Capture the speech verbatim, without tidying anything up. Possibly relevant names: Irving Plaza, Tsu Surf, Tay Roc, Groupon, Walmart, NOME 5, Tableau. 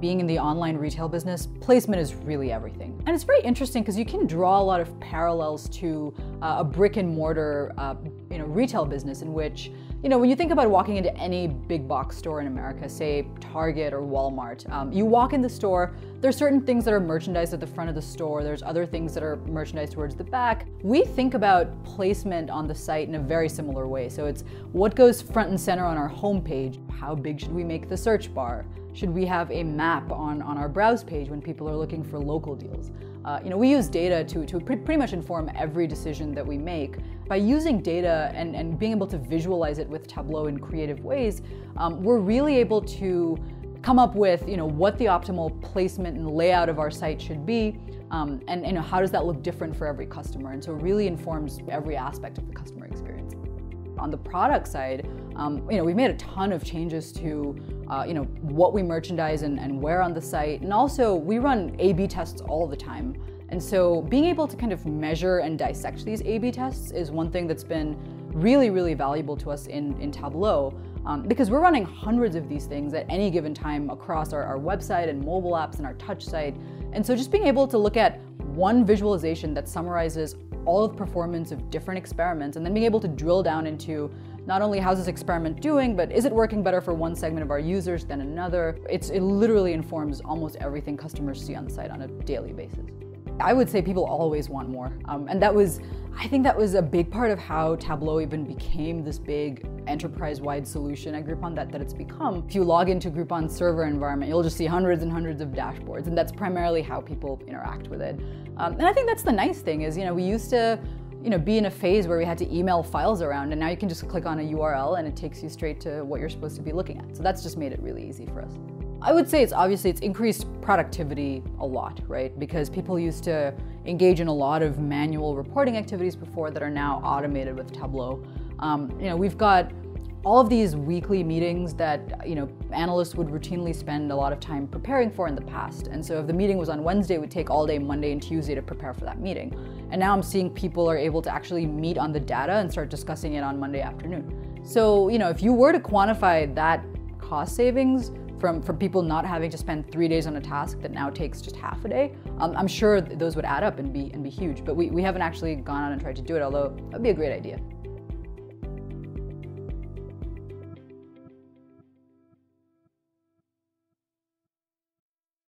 being in the online retail business, placement is really everything. And it's very interesting because you can draw a lot of parallels to uh, a brick and mortar uh, you know, retail business in which, you know, when you think about walking into any big box store in America, say Target or Walmart, um, you walk in the store, there's certain things that are merchandised at the front of the store, there's other things that are merchandised towards the back. We think about placement on the site in a very similar way. So it's what goes front and center on our homepage, how big should we make the search bar? Should we have a map on, on our browse page when people are looking for local deals? Uh, you know, we use data to, to pre pretty much inform every decision that we make. By using data and, and being able to visualize it with Tableau in creative ways, um, we're really able to come up with, you know, what the optimal placement and layout of our site should be, um, and, you know, how does that look different for every customer? And so it really informs every aspect of the customer experience. On the product side, um, you know, we've made a ton of changes to, uh, you know, what we merchandise and, and where on the site, and also we run A B tests all the time. And so being able to kind of measure and dissect these A B tests is one thing that's been really, really valuable to us in, in Tableau, um, because we're running hundreds of these things at any given time across our, our website and mobile apps and our touch site. And so just being able to look at one visualization that summarizes all of the performance of different experiments, and then being able to drill down into not only how's this experiment doing, but is it working better for one segment of our users than another? It's, it literally informs almost everything customers see on the site on a daily basis. I would say people always want more, um, and that was, I think that was a big part of how Tableau even became this big enterprise-wide solution at Groupon that, that it's become. If you log into Groupon's server environment, you'll just see hundreds and hundreds of dashboards, and that's primarily how people interact with it. Um, and I think that's the nice thing is, you know, we used to you know, be in a phase where we had to email files around, and now you can just click on a U R L and it takes you straight to what you're supposed to be looking at. So that's just made it really easy for us. I would say it's obviously it's increased productivity a lot, right? Because people used to engage in a lot of manual reporting activities before that are now automated with Tableau. Um, you know, we've got all of these weekly meetings that, you know, analysts would routinely spend a lot of time preparing for in the past. And so if the meeting was on Wednesday, it would take all day Monday and Tuesday to prepare for that meeting. And now I'm seeing people are able to actually meet on the data and start discussing it on Monday afternoon. So, you know, if you were to quantify that cost savings, From, from people not having to spend three days on a task that now takes just half a day, um, I'm sure those would add up and be, and be huge, but we, we haven't actually gone out and tried to do it, although that'd be a great idea.